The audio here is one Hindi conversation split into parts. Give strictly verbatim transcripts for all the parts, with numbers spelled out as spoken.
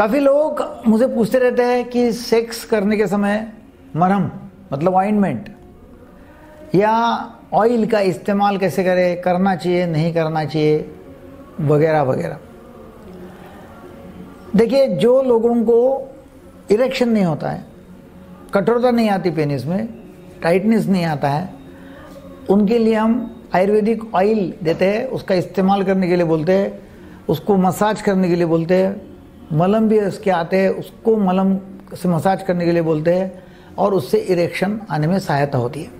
काफ़ी लोग मुझे पूछते रहते हैं कि सेक्स करने के समय मरहम मतलब ऑइंटमेंट या ऑयल का इस्तेमाल कैसे करें, करना चाहिए नहीं करना चाहिए वगैरह वगैरह। देखिए, जो लोगों को इरेक्शन नहीं होता है, कठोरता नहीं आती पेनिस में, टाइटनेस नहीं आता है, उनके लिए हम आयुर्वेदिक ऑयल देते हैं, उसका इस्तेमाल करने के लिए बोलते हैं, उसको मसाज करने के लिए बोलते हैं, मलम भी उसके आते हैं, उसको मलम से मसाज करने के लिए बोलते हैं और उससे इरेक्शन आने में सहायता होती है।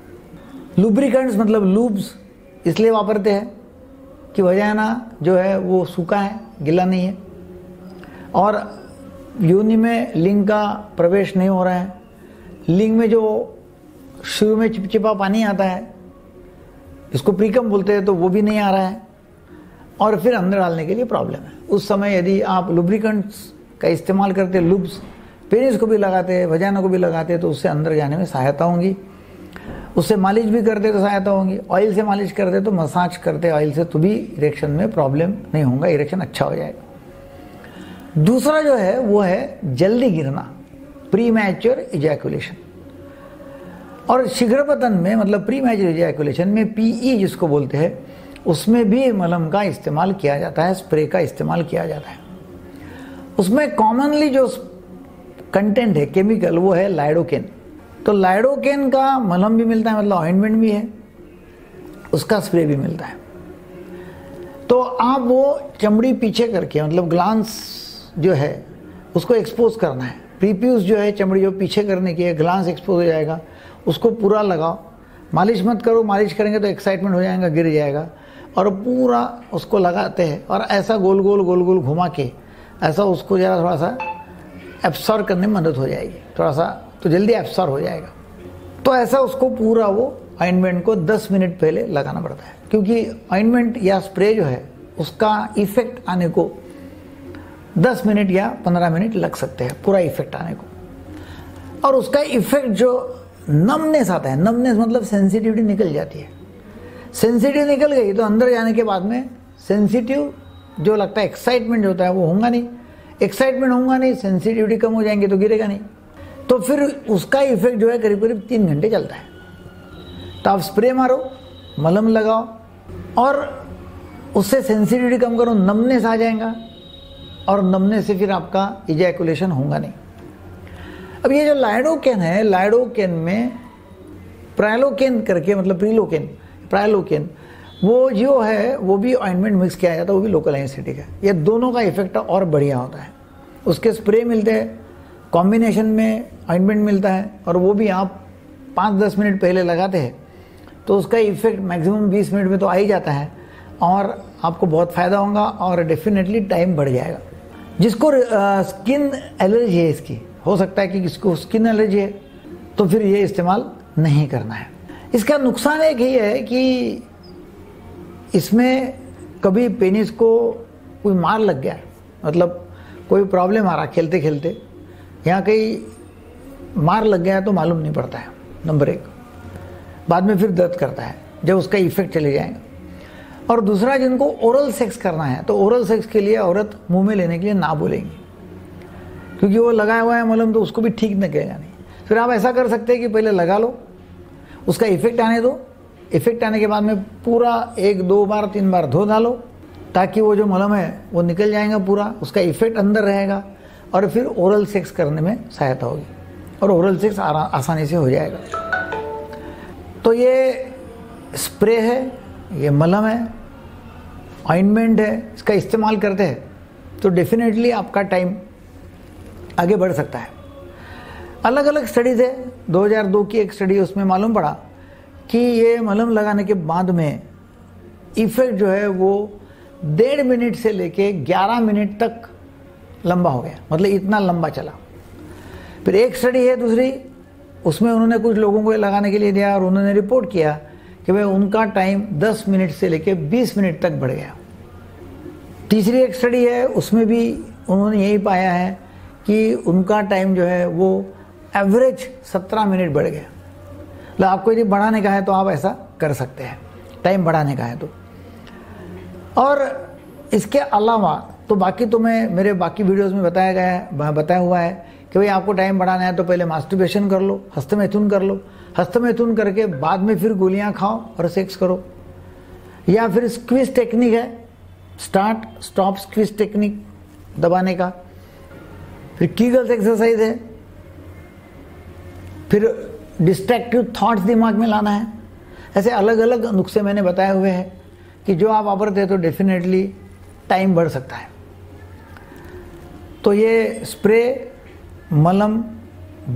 लुब्रिकेंट्स मतलब लूब्स इसलिए वापरते हैं कि वजाइना जो है वो सूखा है, गीला नहीं है और योनि में लिंग का प्रवेश नहीं हो रहा है। लिंग में जो शुरू में चिपचिपा पानी आता है, इसको प्रीकम बोलते हैं, तो वो भी नहीं आ रहा है और फिर अंदर डालने के लिए प्रॉब्लम है। उस समय यदि आप लुब्रिकेंट्स का इस्तेमाल करते, लुब्स पेनिस को भी लगाते, वजाइना को भी लगाते, तो उससे अंदर जाने में सहायता होगी। उससे मालिश भी करते तो सहायता होगी। ऑयल से मालिश करते तो मसाज करते ऑयल से, तो भी इरेक्शन में प्रॉब्लम नहीं होगा, इरेक्शन अच्छा हो जाएगा। दूसरा जो है वो है जल्दी गिरना, प्रीमैच्योर इजैकुलेशन। और शीघ्रपतन में मतलब प्रीमैच्योर इजैकुलेशन में पीई जिसको बोलते हैं, उसमें भी मलहम का इस्तेमाल किया जाता है, स्प्रे का इस्तेमाल किया जाता है। उसमें कॉमनली जो कंटेंट है केमिकल वो है लिडोकेन। तो लिडोकेन का मलहम भी मिलता है मतलब ऑइंटमेंट भी है, उसका स्प्रे भी मिलता है। तो आप वो चमड़ी पीछे करके मतलब ग्लांस जो है उसको एक्सपोज करना है, प्रीप्यूस जो है चमड़ी जो पीछे करने की है, ग्लांस एक्सपोज हो जाएगा, उसको पूरा लगाओ। मालिश मत करो, मालिश करेंगे तो एक्साइटमेंट हो जाएगा, गिर जाएगा। और पूरा उसको लगाते हैं और ऐसा गोल गोल गोल गोल घुमा के ऐसा उसको जरा थोड़ा सा एब्सॉर्ब करने में मदद हो जाएगी, थोड़ा सा तो जल्दी एब्सॉर्ब हो जाएगा। तो ऐसा उसको पूरा वो ऑइंटमेंट को दस मिनट पहले लगाना पड़ता है, क्योंकि ऑइंटमेंट या स्प्रे जो है उसका इफेक्ट आने को दस मिनट या पंद्रह मिनट लग सकते हैं पूरा इफेक्ट आने को। और उसका इफेक्ट जो नमनेस आता है, नमनेस मतलब सेंसिटिविटी निकल जाती है। सेंसिटिव निकल गई तो अंदर जाने के बाद में सेंसिटिव जो लगता है एक्साइटमेंट होता है वो होगा नहीं, एक्साइटमेंट होगा नहीं, सेंसिटिविटी कम हो जाएंगी तो गिरेगा नहीं। तो फिर उसका इफेक्ट जो है करीब करीब तीन घंटे चलता है। तो आप स्प्रे मारो, मलहम लगाओ और उससे सेंसिटिविटी कम करो, नमनेस आ जाएगा और नमनेस से फिर आपका इजैकुलेशन होगा नहीं। अब ये जो लिडोकेन है, लिडोकेन में प्रायलोकेन करके मतलब प्रीलोकेन प्रायलोकेन वो जो है वो भी ऑइंटमेंट मिक्स किया जाता है, वो भी लोकल एनेस्थेटिक है। ये दोनों का इफेक्ट और बढ़िया होता है। उसके स्प्रे मिलते हैं, कॉम्बिनेशन में ऑइंटमेंट मिलता है और वो भी आप पाँच दस मिनट पहले लगाते हैं तो उसका इफेक्ट मैक्सिमम बीस मिनट में तो आ ही जाता है और आपको बहुत फ़ायदा होगा और डेफिनेटली टाइम बढ़ जाएगा। जिसको स्किन एलर्जी है, इसकी हो सकता है कि किसको स्किन एलर्जी है तो फिर ये इस्तेमाल नहीं करना है। इसका नुकसान एक ही है कि इसमें कभी पेनिस को कोई मार लग गया, मतलब कोई प्रॉब्लम आ रहा खेलते खेलते, यहाँ कहीं मार लग गया तो मालूम नहीं पड़ता है नंबर एक, बाद में फिर दर्द करता है जब उसका इफेक्ट चले जाएगा। और दूसरा, जिनको ओरल सेक्स करना है तो ओरल सेक्स के लिए औरत मुंह में लेने के लिए ना बोलेंगी, क्योंकि वो लगाया हुआ है मलहम तो उसको भी ठीक न कहेगा नहीं। फिर आप ऐसा कर सकते हैं कि पहले लगा लो, उसका इफेक्ट आने दो, इफेक्ट आने के बाद में पूरा एक दो बार तीन बार धो डालो ताकि वो जो मलहम है वो निकल जाएगा पूरा, उसका इफेक्ट अंदर रहेगा और फिर ओरल सेक्स करने में सहायता होगी और ओरल सेक्स आसानी से हो जाएगा। तो ये स्प्रे है, ये मलहम है, ऑइंटमेंट है, इसका इस्तेमाल करते हैं तो डेफिनेटली आपका टाइम आगे बढ़ सकता है। अलग अलग स्टडीज़ है, दो हज़ार दो की एक स्टडी, उसमें मालूम पड़ा कि ये मलहम लगाने के बाद में इफ़ेक्ट जो है वो डेढ़ मिनट से लेके ग्यारह मिनट तक लंबा हो गया, मतलब इतना लंबा चला। फिर एक स्टडी है दूसरी, उसमें उन्होंने कुछ लोगों को लगाने के लिए दिया और उन्होंने रिपोर्ट किया कि भाई उनका टाइम दस मिनट से लेकर बीस मिनट तक बढ़ गया। तीसरी एक स्टडी है, उसमें भी उन्होंने यही पाया है कि उनका टाइम जो है वो एवरेज सत्रह मिनट बढ़ गया। मतलब आपको यदि बढ़ाने का है तो आप ऐसा कर सकते हैं, टाइम बढ़ाने का है तो। और इसके अलावा तो बाकी तुम्हें मेरे बाकी वीडियोस में बताया गया है, बताया हुआ है कि भाई आपको टाइम बढ़ाना है तो पहले मास्टरबेशन कर लो, हस्तमैथुन कर लो, हस्तमैथुन करके बाद में फिर गोलियां खाओ और सेक्स करो। या फिर स्क्वीज टेक्निक है, स्टार्ट स्टॉप स्क्वीज टेक्निक दबाने का। फिर कीगल्स एक्सरसाइज है। फिर डिस्ट्रैक्टिव थॉट्स दिमाग में लाना है। ऐसे अलग अलग नुस्खे मैंने बताए हुए हैं कि जो आप वापरते हैं तो डेफिनेटली टाइम बढ़ सकता है। तो ये स्प्रे मलम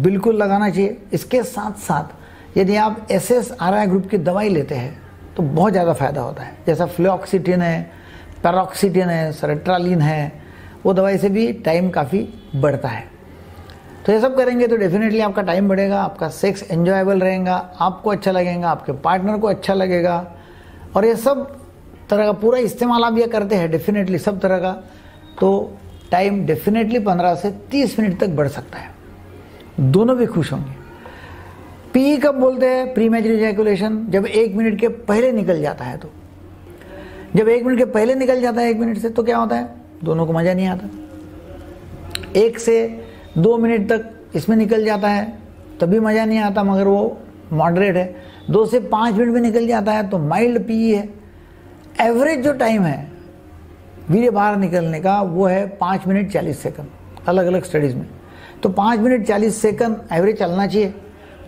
बिल्कुल लगाना चाहिए। इसके साथ साथ यदि आप S S R I group की दवाई लेते हैं तो बहुत ज़्यादा फ़ायदा होता है। जैसा फ्लोक्सीटिन है, पैरॉक्सीटिन है, सरेट्रालीन है, वो दवाई से भी टाइम काफ़ी बढ़ता है। तो ये सब करेंगे तो डेफिनेटली आपका टाइम बढ़ेगा, आपका सेक्स एंजॉयबल रहेगा, आपको अच्छा लगेगा, आपके पार्टनर को अच्छा लगेगा। और ये सब तरह का पूरा इस्तेमाल आप ये करते हैं डेफिनेटली सब तरह का, तो टाइम डेफिनेटली पंद्रह से तीस मिनट तक बढ़ सकता है। दोनों भी खुश होंगे। पी कब बोलते हैं? प्री मैच इजैकुलेशन, जब एक मिनट के पहले निकल जाता है। तो जब एक मिनट के पहले निकल जाता है एक मिनट से, तो क्या होता है, दोनों को मज़ा नहीं आता। एक से दो मिनट तक इसमें निकल जाता है तभी मज़ा नहीं आता, मगर वो मॉडरेट है। दो से पाँच मिनट में निकल जाता है तो माइल्ड पी है। एवरेज जो टाइम है वीर्य बाहर निकलने का वो है पाँच मिनट चालीस सेकंड, अलग अलग स्टडीज़ में। तो पाँच मिनट चालीस सेकंड एवरेज चलना चाहिए।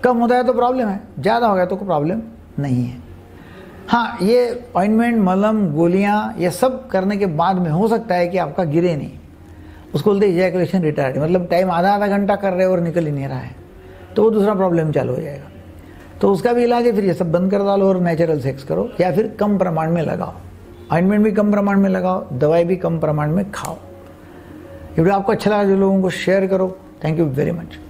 कम होता है तो प्रॉब्लम है, ज़्यादा हो गया तो कोई प्रॉब्लम नहीं है। हाँ, ये ऑइंटमेंट, मलम, गोलियाँ ये सब करने के बाद में हो सकता है कि आपका गिरे नहीं, उसको बोलते हैं इजैकुलेशन रिटार्ड, मतलब टाइम आधा आधा घंटा कर रहे हो और निकल ही नहीं रहा है, तो वो दूसरा प्रॉब्लम चालू हो जाएगा। तो उसका भी इलाज है, फिर ये सब बंद कर डालो और नेचुरल सेक्स करो। या फिर कम प्रमाण में लगाओ, ऑइंटमेंट भी कम प्रमाण में लगाओ, दवाई भी कम प्रमाण में खाओ। ये वीडियो आपको अच्छा लगा जो लोगों को शेयर करो। Thank you very much.